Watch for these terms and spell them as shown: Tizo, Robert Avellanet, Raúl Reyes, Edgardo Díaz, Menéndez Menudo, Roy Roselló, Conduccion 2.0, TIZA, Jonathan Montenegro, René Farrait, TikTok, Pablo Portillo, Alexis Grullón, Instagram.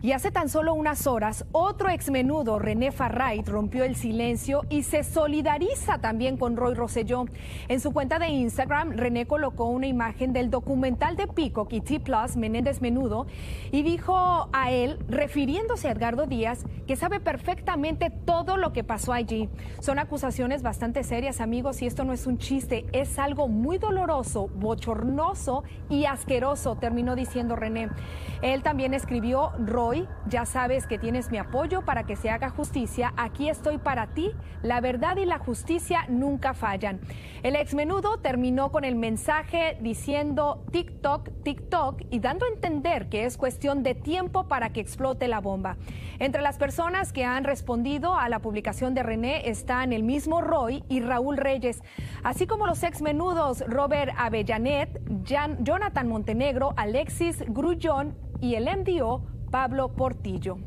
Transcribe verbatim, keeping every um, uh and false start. Y hace tan solo unas horas, otro exmenudo, René Farrait, rompió el silencio y se solidariza también con Roy Roselló. En su cuenta de Instagram, René colocó una imagen del documental de Peacock y T Plus, Menéndez Menudo, y dijo a él, refiriéndose a Edgardo Díaz, que sabe perfectamente todo lo que pasó allí. Son acusaciones bastante serias, amigos, y esto no es un chiste, es algo muy doloroso, bochornoso y asqueroso, terminó diciendo René. Él también escribió: Roy, ya sabes que tienes mi apoyo para que se haga justicia, aquí estoy para ti, la verdad y la justicia nunca fallan. El exmenudo terminó con el mensaje diciendo TikTok, TikTok y dando a entender que es cuestión de tiempo para que explote la bomba. Entre las personas que han respondido a la publicación de René están el mismo Roy y Raúl Reyes, así como los exmenudos Robert Avellanet, Jan, Jonathan Montenegro, Alexis Grullón y el M D O Pablo Portillo.